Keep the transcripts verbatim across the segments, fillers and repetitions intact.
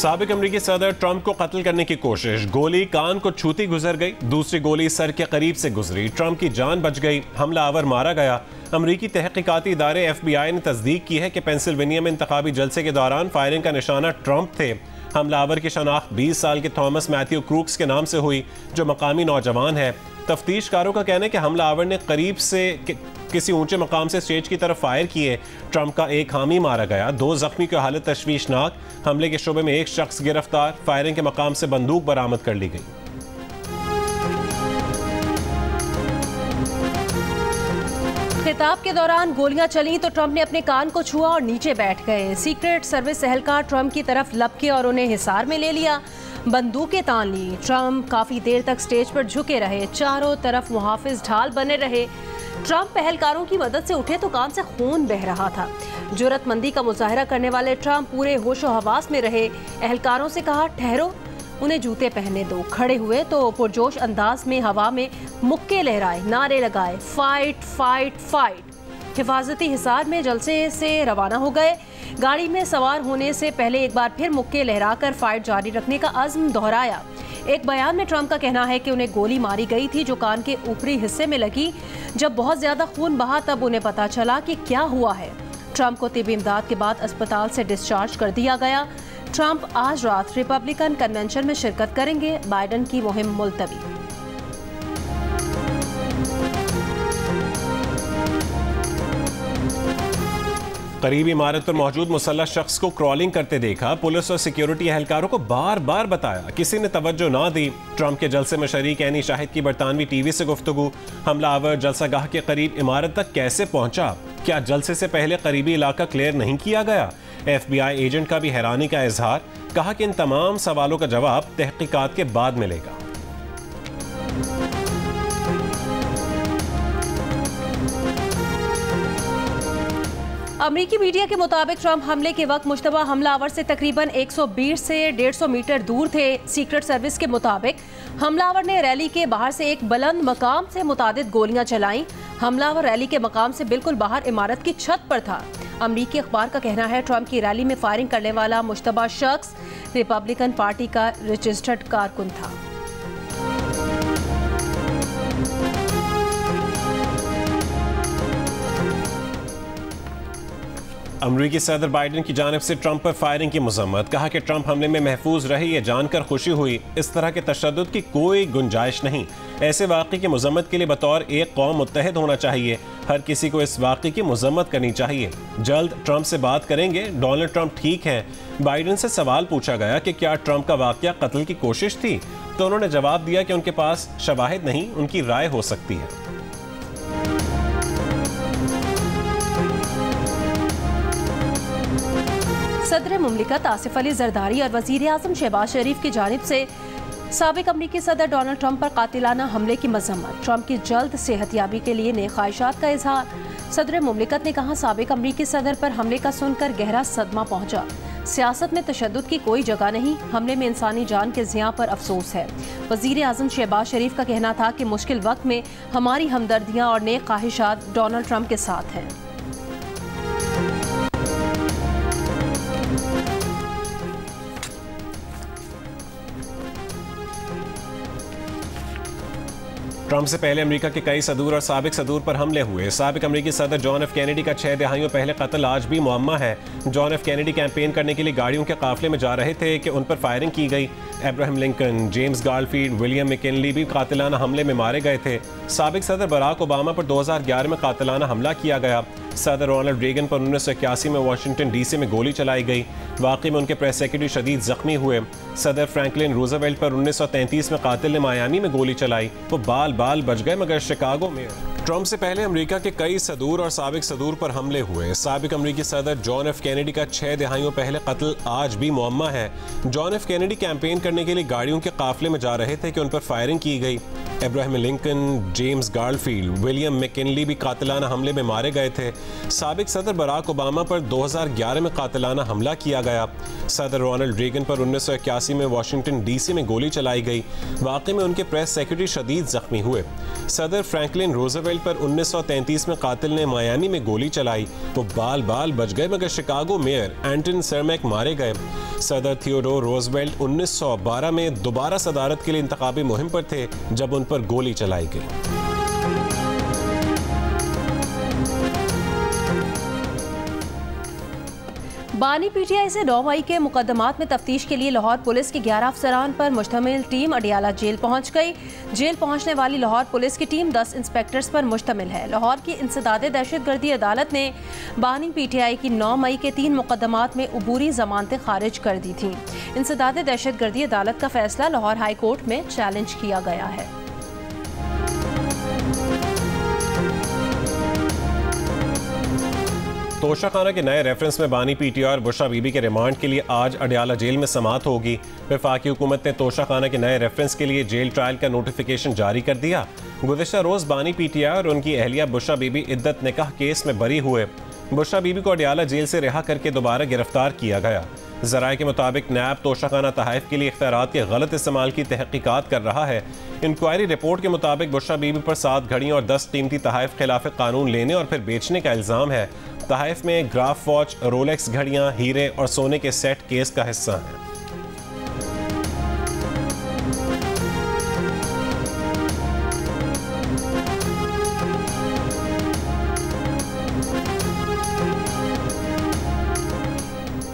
साबिक अमरीकी सदर ट्रंप को कत्ल करने की कोशिश, गोली कान को छूती गुजर गई, दूसरी गोली सर के करीब से गुजरी, ट्रंप की जान बच गई, हमलावर मारा गया। अमरीकी तहकीकाती इदारे एफ बी आई ने तस्दीक की है कि पेंसिल्वेनिया में इंतखाबी जलसे के दौरान फायरिंग का निशाना ट्रंप थे। हमलावर की शनाख्त बीस साल के थॉमस मैथ्यू क्रूक्स के नाम से हुई, जो मकामी नौजवान है। तफ्तीशकारों का कहना है कि हमलावर ने करीब से कि, किसी ऊंचे मकाम से स्टेज की तरफ फायर किए। ट्रंप का एक हामी मारा गया, दो जख्मी की हालत तशवीशनाक, हमले के शोबे में एक शख्स गिरफ्तार, फायरिंग के मकाम से बंदूक बरामद कर ली गई। खिताब के दौरान गोलियां चलीं तो ट्रंप ने अपने कान को छुआ और नीचे बैठ गए। सीक्रेट सर्विस एहलकार ट्रंप की तरफ लपके और उन्हें हिसार में ले लिया, बंदूकें तान ली। ट्रंप काफ़ी देर तक स्टेज पर झुके रहे, चारों तरफ मुहाफिज ढाल बने रहे। ट्रंप पहलकारों की मदद से उठे तो कान से खून बह रहा था। जुरतमंदी का मुजाहरा करने वाले ट्रंप पूरे होशो हवास में रहे। एहलकारों से कहा, ठहरो, उन्हें जूते पहनने दो। खड़े हुए तो पुरजोश अंदाज में हवा में मुक्के लहराए, नारे लगाए, फाइट फाइट फाइट। हिफाजती हिसार में जलसे से रवाना हो गए। गाड़ी में सवार होने से पहले एक बार फिर मुक्के लहराकर फाइट जारी रखने का अज़्म दोहराया। एक बयान में ट्रंप का कहना है कि उन्हें गोली मारी गई थी जो कान के ऊपरी हिस्से में लगी। जब बहुत ज़्यादा खून बहा तब उन्हें पता चला कि क्या हुआ है। ट्रंप को तिबी इमदाद के बाद अस्पताल से डिस्चार्ज कर दिया गया। ट्रंप आज रात रिपब्लिकन कन्वेंशन में शिरकत करेंगे, बाइडन की मुहिम मुलतवी। करीबी इमारत पर मौजूद मुसल्लह शख्स को क्रॉलिंग करते देखा। पुलिस और सिक्योरिटी एहलकारों को बार बार बताया, किसी ने तवज्जो ना दी। ट्रंप के जलसे में शरीक एनी शाहिद की बरतानवी टीवी से गुफ्तगू। हमलावर जलसागाह के करीब इमारत तक कैसे पहुंचा? क्या जलसे से पहले करीबी इलाका क्लियर नहीं किया गया? एफबीआई एजेंट का भी हैरानी का इजहार, कहा कि इन तमाम सवालों का जवाब तहकीकात के बाद मिलेगा। अमरीकी मीडिया के मुताबिक ट्रंप हमले के वक्त मुश्तबा हमलावर से तकरीबन एक सौ बीस से डेढ़ सौ मीटर दूर थे। सीक्रेट सर्विस के मुताबिक हमलावर ने रैली के बाहर से एक बुलंद मकाम से मुतादिद गोलियां चलाईं। हमलावर रैली के मकाम से बिल्कुल बाहर इमारत की छत पर था। अमरीकी अखबार का कहना है, ट्रंप की रैली में फायरिंग करने वाला मुश्तबा शख्स रिपब्लिकन पार्टी का रजिस्टर्ड कारकुन था। अमरीकी सदर बाइडन की जानिब से ट्रंप पर फायरिंग की मजम्मत, कहा कि ट्रंप हमले में महफूज रहे ये जानकर खुशी हुई। इस तरह के तशद्दुद की कोई गुंजाइश नहीं। ऐसे वाक़े की मजम्मत के लिए बतौर एक कौम मुत्तहद होना चाहिए। हर किसी को इस वाक़े की मजम्मत करनी चाहिए। जल्द ट्रंप से बात करेंगे। डोनाल्ड ट्रंप ठीक हैं? बाइडन से सवाल पूछा गया कि क्या ट्रंप का वाक़या कत्ल की कोशिश थी, तो उन्होंने जवाब दिया कि उनके पास शवाहिद नहीं, उनकी राय हो सकती है। सदर मुमलिकत आसिफ अली जरदारी और वजीर आजम शहबाज शरीफ की जानिब से साबिक अमरीकी सदर डोनाल्ड ट्रंप पर कातिलाना हमले की मजम्मत, ट्रंप की जल्द सेहतयाबी के लिए नए ख्वाहिशात का इजहार। सदर मुमलिकत ने कहा, साबिक अमरीकी सदर पर हमले का सुनकर गहरा सदमा पहुंचा। सियासत में तशद्दुद की कोई जगह नहीं, हमले में इंसानी जान के जियां पर अफसोस है। वजीर आजम शहबाज शरीफ का कहना था कि मुश्किल वक्त में हमारी हमदर्दियाँ और नए ख्वाहिशात डोनाल्ड ट्रंप के साथ हैं। ट्रंप से पहले अमेरिका के कई सदूर और साबिक सदूर पर हमले हुए। साबिक अमेरिकी सदर जॉन एफ कैनेडी का छह दहाइयों पहले कत्ल आज भी मुअम्मा है। जॉन एफ कैनेडी कैंपेन करने के लिए गाड़ियों के काफिले में जा रहे थे कि उन पर फायरिंग की गई। Abraham Lincoln, James Garfield, William McKinley भी कातिलाना हमले में मारे गए थे। साबिक सदर बराक ओबामा पर दो हज़ार ग्यारह में कातिलाना हमला किया गया। सदर रोनाल्ड रेगन पर उन्नीस सौ इक्यासी में वाशिंगटन डी सी में गोली चलाई गई। वाकई में उनके प्रेस सेक्रेटरी शदीद जख्मी हुए। सदर फ्रैंकलिन रूजवेल्ट पर उन्नीस सौ तैंतीस में कातिल ने मायामी में गोली चलाई, वो बाल बाल बच गए। मगर शिकागो में ट्रंप से पहले अमेरिका के कई सदूर और साबिक सदूर पर हमले हुए। साबिक अमेरिकी सदर जॉन एफ कैनेडी का छह दहाइयों पहले कत्ल आज भी मुअम्मा है। जॉन एफ कैनेडी कैंपेन करने के लिए गाड़ियों के काफिले में जा रहे थे कि उन पर फायरिंग की गई। Abraham Lincoln, James Garfield, William McKinley भी कातिलाना हमले में मारे गए थे। साबिक सदर बराक ओबामा पर दो हज़ार ग्यारह में कातिलाना हमला किया गया। सदर रोनाल्ड रेगन पर उन्नीस सौ इक्यासी में वाशिंगटन डीसी में गोली चलाई गई। वाकई में उनके प्रेस सेक्रेटरी शदीद जख्मी हुए। सदर फ्रैंकलिन रूजवेल्ट रूजवेल्ट पर उन्नीस सौ तैंतीस में कातिल ने मायामी में गोली चलाई तो बाल बाल बच गए, मगर शिकागो मेयर एंटन सर्मैक मारे गए। सदर थियोडोर रूजवेल्ट उन्नीस सौ बारह में दोबारा सदारत के लिए इंतखाबी मुहिम पर थे जब उन पर गोली चलाई गई। बानी पीटीआई से नौ मई के मुकदमात में तफ्तीश के लिए लाहौर पुलिस के ग्यारह अफसरान पर मुश्तमिल टीम अडियाला जेल पहुंच गई। जेल पहुंचने वाली लाहौर पुलिस की टीम दस इंस्पेक्टर्स पर मुश्तमिल है। लाहौर की इंसदाद दहशतगर्दी अदालत ने बानी पीटीआई की नौ मई के तीन मुकदमात में अबूरी जमानतें खारिज कर दी थीं। इंसदाद दहशतगर्दी अदालत का फैसला लाहौर हाई कोर्ट में चैलेंज किया गया है। तोशाखाना के नए रेफरेंस में बानी पीटीआई और बुशरा बीबी के रिमांड के लिए आज अडियाला जेल में समाअत होगी। वफाकी हुकूमत ने तोशाखाना के नए रेफरेंस के लिए जेल ट्रायल का नोटिफिकेशन जारी कर दिया। गुज़िश्ता रोज़ बानी पीटीआई और उनकी अहलिया बुशरा बीबी इद्दत निकाह केस में बरी हुए। बुशरा बीबी को अडियाला जेल से रिहा करके दोबारा गिरफ्तार किया गया। ज़राए के मुताबिक नैब तोशाखाना तहाइफ के लिए इख्तियारात के गलत इस्तेमाल की तहकीकात कर रहा है। इंक्वायरी रिपोर्ट के मुताबिक बुशरा बीबी पर सात घड़ियों और दस कीमती तहाइफ खिलाफ कानून लेने और फिर बेचने का इल्ज़ाम है। तहाइफ में ग्राफ वॉच, रोलेक्स घड़ियां, हीरे और सोने के सेट केस का हिस्सा हैं।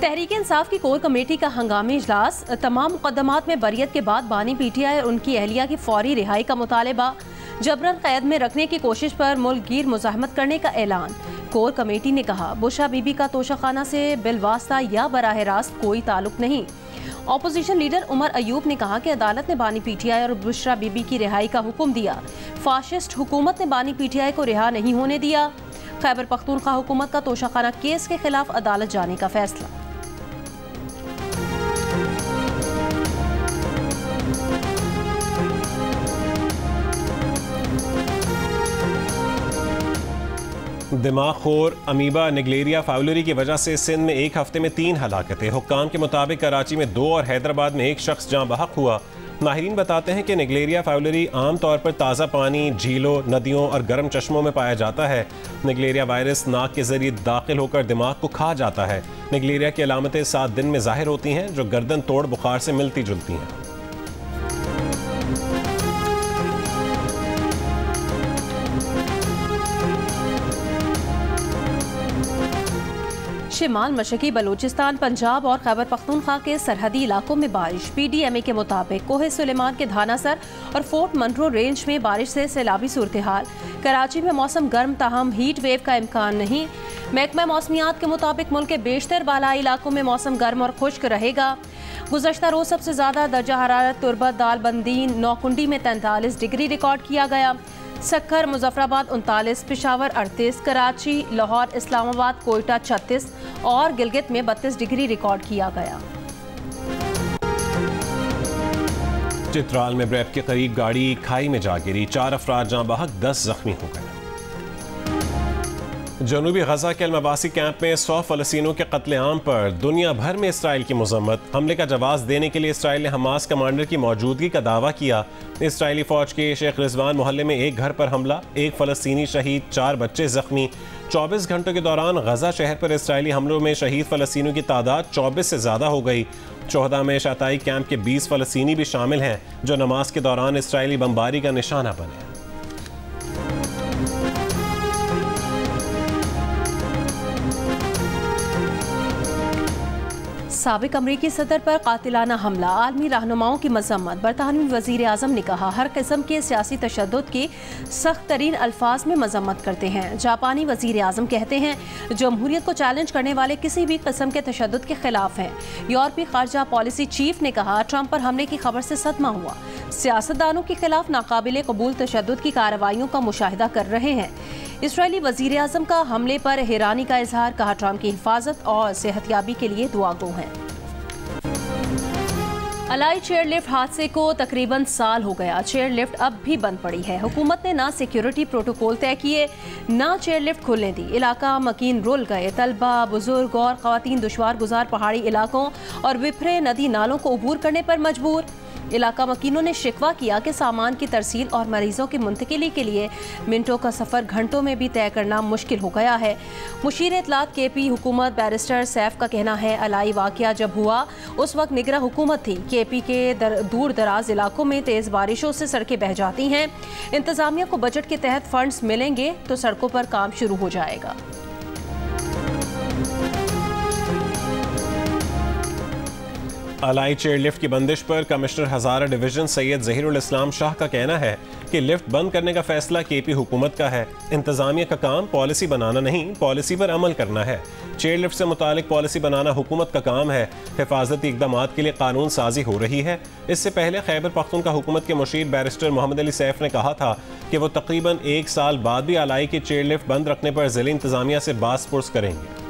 तहरीक इंसाफ की कोर कमेटी का हंगामी इजलास, तमाम मुकदमात में बरियत के बाद बानी पीटीआई और उनकी अहलिया की फौरी रिहाई का मुतालबा, जबरन कैद में रखने की कोशिश पर मुल्कगीर मुजाहमत करने का ऐलान। कोर कमेटी ने कहा बुशरा बीबी का तोशाखाना से बिलवास्ता या बराह रास्त कोई ताल्लुक नहीं। ऑपोजिशन लीडर उमर अयूब ने कहा कि अदालत ने बानी पीटीआई और बुशरा बीबी की रिहाई का हुक्म दिया। फाशिस्ट हुकूमत ने बानी पीटीआई को रिहा नहीं होने दिया। खैबर पख्तूनख्वा हुकूमत का तोशाखाना केस के खिलाफ अदालत जाने का फैसला। दिमाग खोर अमीबा निगलेरिया फावलोरी की वजह से सिंध में एक हफ्ते में तीन हलाकतें। हुक्काम के मुताबिक कराची में दो और हैदराबाद में एक शख्स जाँ बहक हुआ। माहरीन बताते हैं कि निगलेरिया फावलोरी आमतौर पर ताज़ा पानी, झीलों, नदियों और गर्म चश्मों में पाया जाता है। निगलेरिया वायरस नाक के जरिए दाखिल होकर दिमाग को खा जाता है। निगलेरिया की अलामतें सात दिन में जाहिर होती हैं जो गर्दन तोड़ बुखार से मिलती जुलती हैं। शिमाल मशरकी बलूचिस्तान, पंजाब और खैबर पख्तूनख्वा के सरहदी इलाकों में बारिश। पीडीएमए के मुताबिक कोहे सुलेमान के धानासर और फोर्ट मनरो रेंज में बारिश से सैलाबी सूरत हाल। कराची में मौसम गर्म ताहम हीट वेव का इम्कान नहीं। महकमा मौसमियात के मुताबिक मुल्क के बेशतर बालाई इलाकों में मौसम गर्म और खुश्क रहेगा। गुज़श्ता रोज़ सबसे ज़्यादा दर्जा हरारत तुरबत दालबंदीन नौकुंडी में तैंतालीस डिग्री रिकॉर्ड किया गया। सक्खर, मुजफ्फराबाद उनतालीस, पिशावर अड़तीस, कराची, लाहौर, इस्लामाबाद, कोयटा छत्तीस और गिलगित में बत्तीस डिग्री रिकॉर्ड किया गया। चित्राल में ब्रेप के करीब गाड़ी खाई में जा गिरी, चार अफराद जाँ बहक, दस जख्मी हो गए। जनूबी गजा के अलमबासी कैंप में सौ फलस्तीनियों के कत्लेआम पर दुनिया भर में इसराइल की मजम्मत। हमले का जवाब देने के लिए इसराइल ने हमास कमांडर की मौजूदगी का दावा किया। इसराइली फौज के शेख रिजवान मोहल्ले में एक घर पर हमला, एक फलस्तीनी शहीद, चार बच्चे जख्मी। चौबीस घंटों के दौरान गजा शहर पर इसराइली हमलों में शहीद फलस्तीनियों की तादाद चौबीस से ज़्यादा हो गई। चौदह में शाताई कैंप के बीस फलस्तीनी भी शामिल हैं जो नमाज के दौरान इसराइली बमबारी का निशाना बने। साबिक अमरीकी सदर पर कातिलाना हमला, आलमी रहनुमाओं की मजम्मत। बरतानवी वजीर आज़म ने कहा हर किस्म के सियासी तशद्दुद की सख्त तरीन अल्फाज में मजम्मत करते हैं। जापानी वजीर आज़म कहते हैं जमहूरियत को चैलेंज करने वाले किसी भी किस्म के तशद्दुद के खिलाफ हैं। यूरोपी खारजा पॉलिसी चीफ ने कहा ट्रंप पर हमले की खबर से सदमा हुआ, सियासतदानों के खिलाफ नाकाबिले कबूल तशद्दुद की कार्रवाइयों का मुशाहिदा कर रहे हैं। इसराइली वजीर आज़म का हमले पर हैरानी का इजहार, कहा ट्रंप की हिफाजत और सेहतयाबी के लिए दुआगो हैं। अलाई चेयरलिफ्ट हादसे को तकरीबन साल हो गया, चेयरलिफ्ट अब भी बंद पड़ी है। हुकूमत ने ना सिक्योरिटी प्रोटोकॉल तय किए ना चेयरलिफ्ट खोलने दी। इलाका मकीन रोल गए, तलबा, बुजुर्ग और खवातीन दुश्वार गुजार पहाड़ी इलाकों और बिफरे नदी नालों को अबूर करने पर मजबूर। इलाका मकीनों ने शिकवा किया कि सामान की तरसील और मरीजों की मुंतकिली के लिए मिनटों का सफ़र घंटों में भी तय करना मुश्किल हो गया है। मुशीर इतलात के पी हुकूमत बैरिस्टर सैफ का कहना है अलाई वाक़िया जब हुआ उस वक्त निगरां हुकूमत थी। के पी के दर, दूर दराज इलाकों में तेज़ बारिशों से सड़कें बह जाती हैं। इंतज़ामिया को बजट के तहत फंड्स मिलेंगे तो सड़कों पर काम शुरू हो जाएगा। अलाई चेयर लिफ्ट की बंदिश पर कमिश्नर हज़ारा डिवीज़न सैयद ज़हीरुल इस्लाम शाह का कहना है कि लिफ्ट बंद करने का फैसला के पी हुकूमत का है। इंतज़ामिया का काम पॉलिसी बनाना नहीं, पॉलिसी पर अमल करना है। चेयर लिफ्ट से मुतालिक पॉलिसी बनाना हुकूमत का काम है। हिफाजती इकदामात के लिए कानून साजी हो रही है। इससे पहले खैबर पख्तूनख्वा हुकूमत के मुशीर बैरिस्टर मोहम्मद अली सैफ ने कहा था कि वो तकरीबन एक साल बाद भी अलाई की चेयर लिफ्ट बंद रखने पर ज़िले इंतज़ामिया से बास पुर्स करेंगे।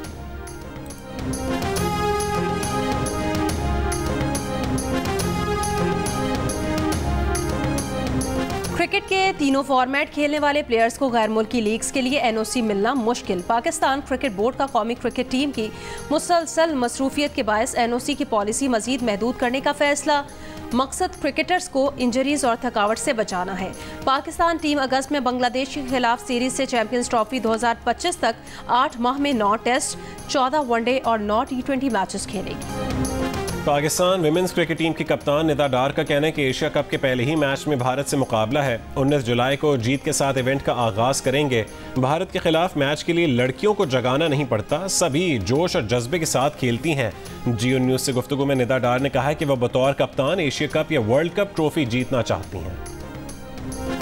क्रिकेट के तीनों फॉर्मेट खेलने वाले प्लेयर्स को गैर मुल्की लीग्स के लिए एनओसी मिलना मुश्किल। पाकिस्तान क्रिकेट बोर्ड का कौमी क्रिकेट टीम की मुसलसल मसरूफियत के बायस एनओसी की पॉलिसी मज़ीद महदूद करने का फैसला। मकसद क्रिकेटर्स को इंजरीज और थकावट से बचाना है। पाकिस्तान टीम अगस्त में बांग्लादेश के खिलाफ सीरीज से चैंपियंस ट्रॉफी दो हज़ार पच्चीस तक आठ माह में नौ टेस्ट, चौदह वनडे और नौ टी ट्वेंटी मैचेस खेलेगी। पाकिस्तान विमेंस क्रिकेट टीम की कप्तान निदा डार का कहना है कि एशिया कप के पहले ही मैच में भारत से मुकाबला है। उन्नीस जुलाई को जीत के साथ इवेंट का आगाज़ करेंगे। भारत के खिलाफ मैच के लिए लड़कियों को जगाना नहीं पड़ता, सभी जोश और जज्बे के साथ खेलती हैं। जियो न्यूज़ से गुफ्तगू में निदा डार ने कहा है कि वह बतौर कप्तान एशिया कप या वर्ल्ड कप ट्रॉफी जीतना चाहती हैं।